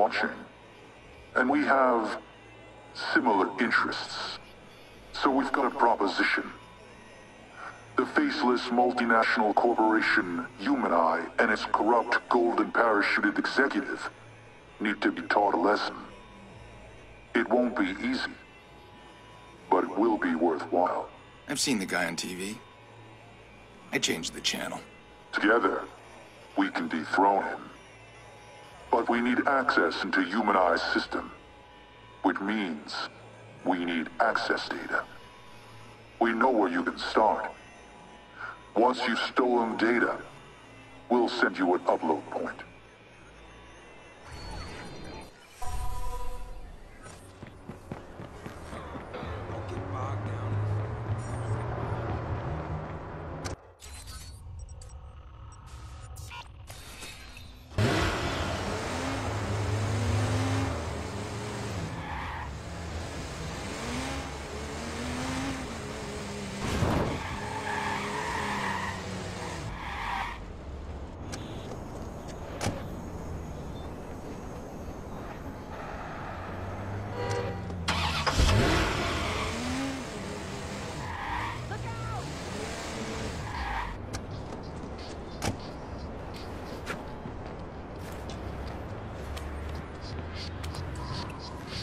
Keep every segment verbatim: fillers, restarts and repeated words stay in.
watching, and we have similar interests. So we've got a proposition. The faceless multinational corporation, Umeni, and its corrupt golden parachuted executive need to be taught a lesson. It won't be easy, but it will be worthwhile. I've seen the guy on T V. I changed the channel. Together, we can dethrone him. But we need access into Umeni's system, which means we need access data. We know where you can start. Once you've stolen data, we'll send you an upload point.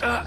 Uh.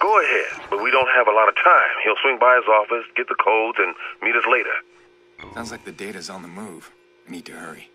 Go ahead, but we don't have a lot of time. He'll swing by his office, get the codes, and meet us later. Sounds like the data's on the move. I need to hurry.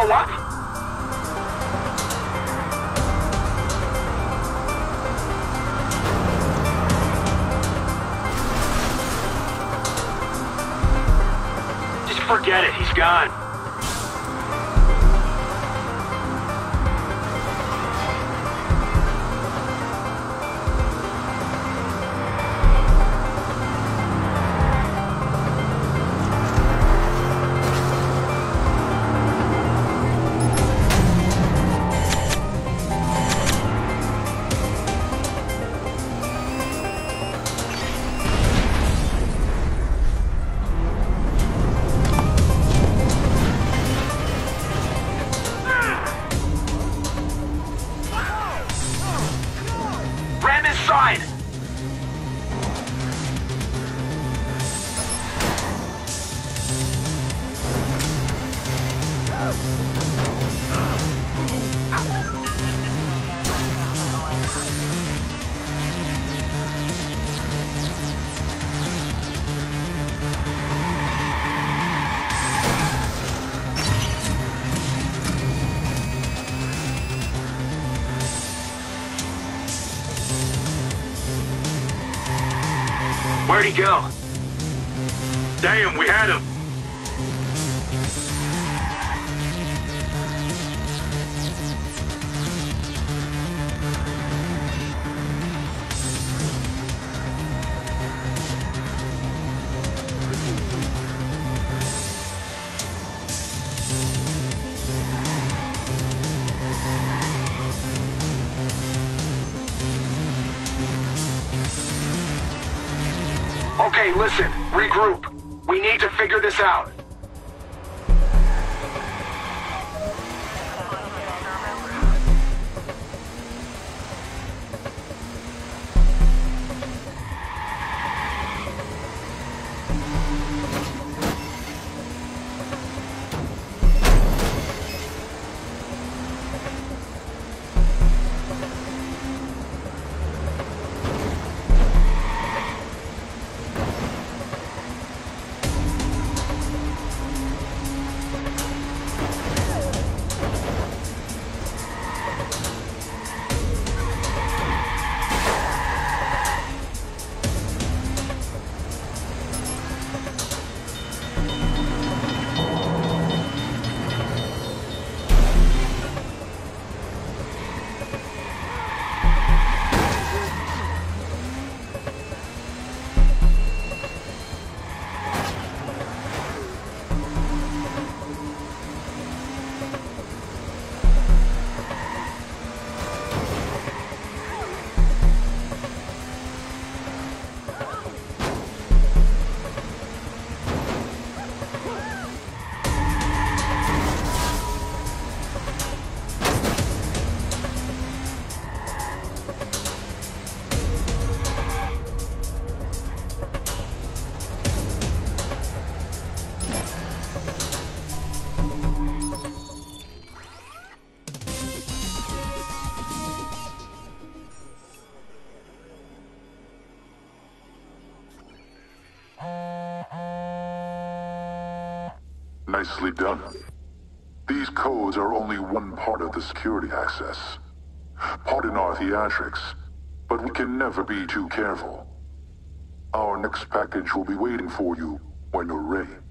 Or what? Just forget it, he's gone. Where'd he go? Damn, we had him. Okay, listen, regroup. We need to figure this out. Nicely done. These codes are only one part of the security access. Pardon our theatrics, but we can never be too careful. Our next package will be waiting for you when you're ready.